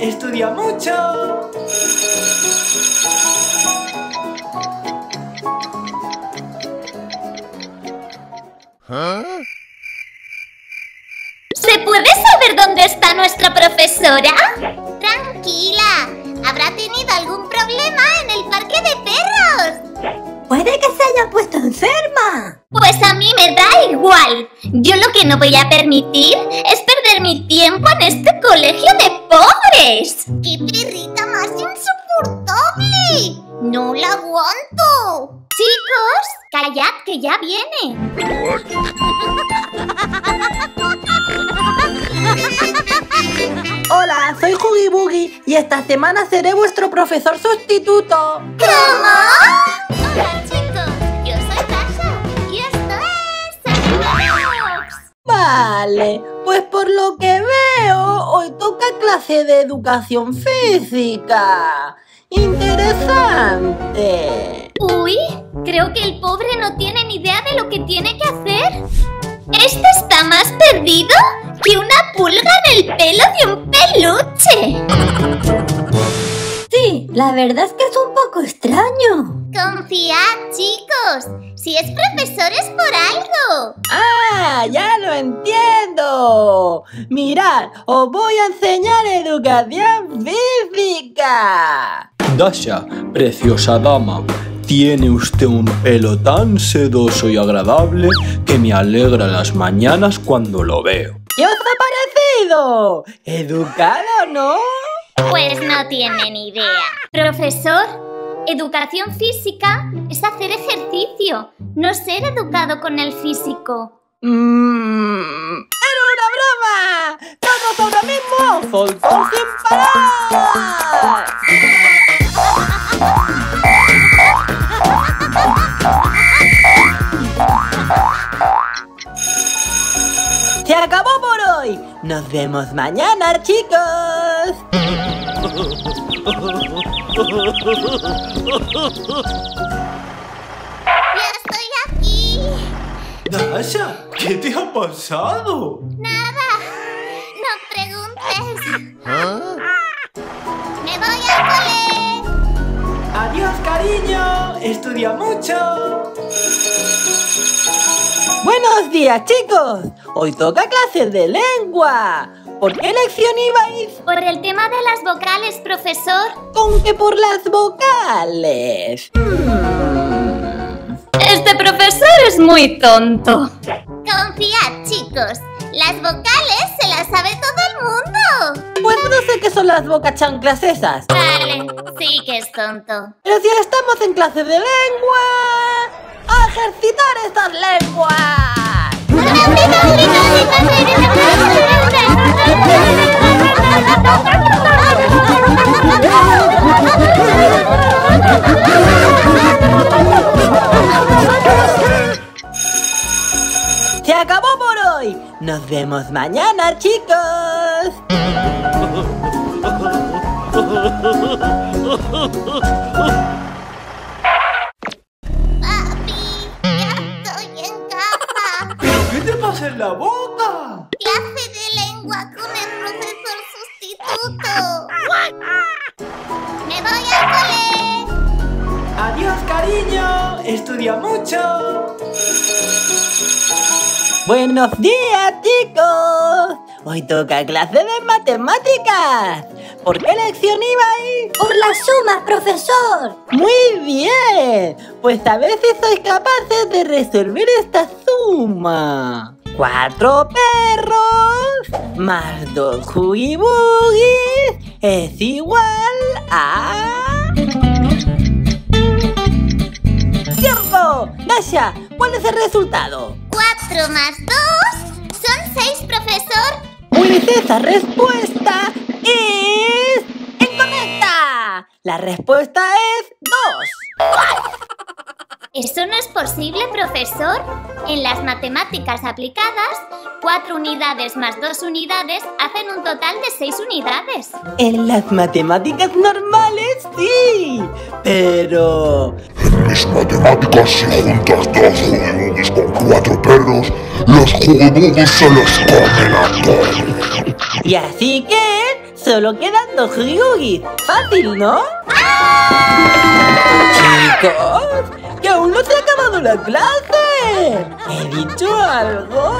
estudia mucho. ¿Se puede saber dónde está nuestra profesora? Tranquila, habrá tenido algún problema en el parque de perros. Puede que se haya puesto enferma. Pues a mí me da igual. Yo lo que no voy a permitir es perder mi tiempo en este colegio de pobres. ¡Qué perrita más insoportable! ¡No la aguanto! Chicos, callad que ya viene. Hola, soy Huggy Buggy y esta semana seré vuestro profesor sustituto. ¿Cómo? Hola chicos, yo soy Dasha y esto es Amigos. Vale, pues por lo que veo, hoy toca clase de educación física. Interesante. Uy, creo que el pobre no tiene ni idea de lo que tiene que hacer. Este está más perdido que una pulga en el pelo de un peluche. Sí, la verdad es que es un poco extraño. Confiad, chicos, si es profesor es por algo. ¡Ah, ya lo entiendo! Mirad, os voy a enseñar educación física. Dasha, preciosa dama, tiene usted un pelo tan sedoso y agradable que me alegra las mañanas cuando lo veo. ¿Qué os ha parecido? ¿Educado, no? Pues no tienen idea. Profesor, educación física es hacer ejercicio, no ser educado con el físico. ¡Era una broma! ¡Vamos ahora mismo! ¡Soltón sin parar! ¡Se acabó por hoy! ¡Nos vemos mañana, chicos! ¡Ya estoy aquí! Dasha, ¿qué te ha pasado? Nada, no preguntes. ¿Ah? ¡Me voy al cole! ¡Adiós, cariño! ¡Estudia mucho! ¡Buenos días, chicos! Hoy toca clases de lengua. ¿Por qué lección ibais? Por el tema de las vocales, profesor. ¿Con qué por las vocales? Este profesor es muy tonto. Confiad, chicos. Las vocales se las sabe todo el mundo. Pues no sé qué son las bocachanclas esas. Vale, sí que es tonto. Pero si estamos en clase de lengua. ¡A ejercitar esas lenguas! Se acabó por hoy. Nos vemos mañana, chicos. ¡En la boca! ¡Clase de lengua con el profesor sustituto! ¡Me voy al cole! ¡Adiós, cariño! ¡Estudia mucho! ¡Buenos días, chicos! Hoy toca clase de matemáticas. ¿Por qué lección ibais? Por las sumas, profesor. Muy bien. Pues a ver si sois capaces de resolver esta suma. 4 perros más 2 Huggy Buggy es igual a... ¡Tiempo! Dasha, ¿cuál es el resultado? 4 más 2 son 6, profesor. Pues esa respuesta es... ¡incorrecta! La respuesta es 2. Eso no es posible, profesor. En las matemáticas aplicadas, 4 unidades más 2 unidades hacen un total de 6 unidades. En las matemáticas normales, sí. Pero... en mis matemáticas, si juntas 2 Huggy Buggys con 4 perros, los Huggy Buggys se los comen a todos. Y así que... solo quedan dos Ryugis. Fácil, ¿no? ¡Chicos! ¡Que aún no se ha acabado la clase! ¿He dicho algo?